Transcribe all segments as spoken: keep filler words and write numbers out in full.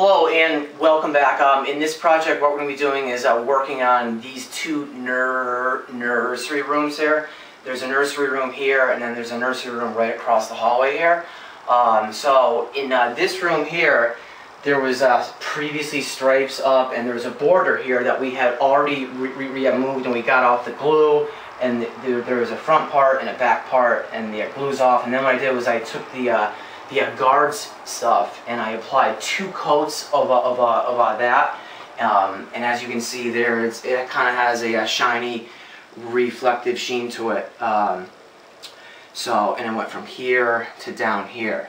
Hello and welcome back. Um, in this project what we're going to be doing is uh, working on these two nur nursery rooms here. There's a nursery room here and then there's a nursery room right across the hallway here. Um, so in uh, this room here there was uh, previously stripes up and there was a border here that we had already re re removed and we got off the glue, and the, the, there was a front part and a back part and the uh, glue's off, and then what I did was I took the uh, the uh, Gardz stuff, and I applied two coats of, uh, of, uh, of uh, that, um, and as you can see there, it's, it kind of has a, a shiny, reflective sheen to it. Um, so, and I went from here to down here.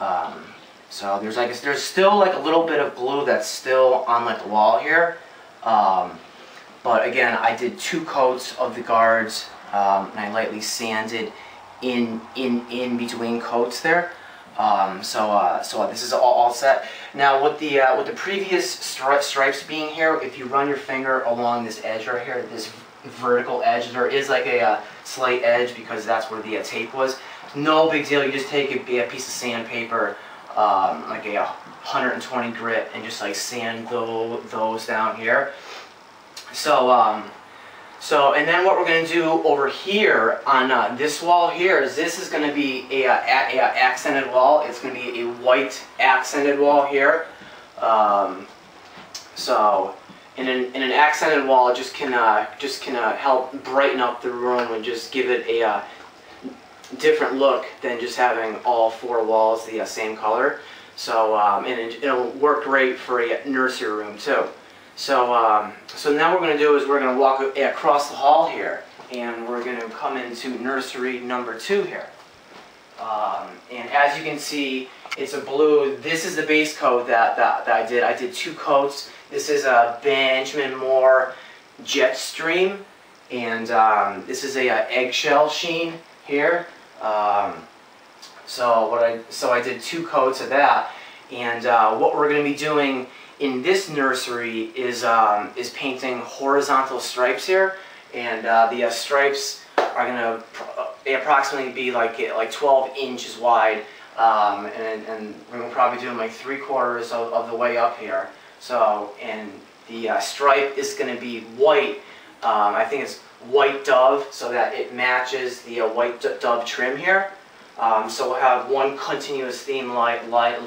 Um, so there's like a, there's still like a little bit of glue that's still on like the wall here, um, but again, I did two coats of the Gardz, um, and I lightly sanded in in in between coats there. Um, so, uh, so this is all, all set. Now, with the uh, with the previous stri stripes being here, if you run your finger along this edge right here, this vertical edge, there is like a uh, slight edge because that's where the uh, tape was. No big deal. You just take a, a piece of sandpaper, um, like a one hundred twenty grit, and just like sand those those down here. So, um, so and then what we're going to do over here on uh, this wall here is this is going to be a, a, a accented wall. It's going to be a white accented wall here. Um, so in an, in an accented wall, it just can uh, just can uh, help brighten up the room and just give it a uh, different look than just having all four walls the uh, same color. So um, and it, it'll work great for a nursery room too. So, um, so now what we're going to do is we're going to walk across the hall here, and we're going to come into nursery number two here. Um, and as you can see, it's a blue. This is the base coat that, that, that I did. I did two coats. This is a Benjamin Moore Jetstream, and um, this is a, a eggshell sheen here. Um, so what I so I did two coats of that, and uh, what we're going to be doing in this nursery is um, is painting horizontal stripes here, and uh, the uh, stripes are gonna they approximately be like like twelve inches wide, um, and and we're gonna probably do them like three quarters of, of the way up here. So and the uh, stripe is gonna be white. Um, I think it's white dove, so that it matches the uh, white dove trim here. Um, so we'll have one continuous theme like like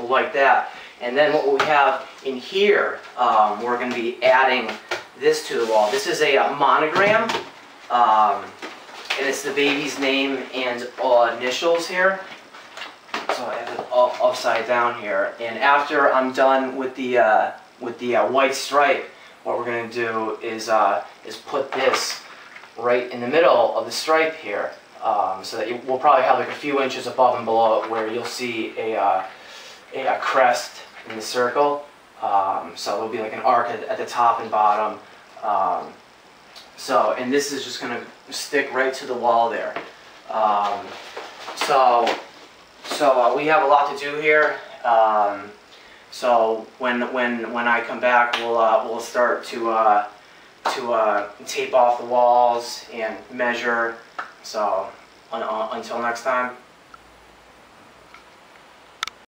like that. And then what we have in here, um, we're going to be adding this to the wall. This is a, a monogram, um, and it's the baby's name and uh, initials here. So I have it all upside down here. And after I'm done with the uh, with the uh, white stripe, what we're going to do is uh, is put this right in the middle of the stripe here, um, so that you, we'll probably have like a few inches above and below it where you'll see a uh, a, a crest in the circle, um, so it'll be like an arc at, at the top and bottom. Um, so, and this is just going to stick right to the wall there. Um, so, so uh, we have a lot to do here. Um, so when when when I come back, we'll uh, we'll start to uh, to uh, tape off the walls and measure. So un un until next time.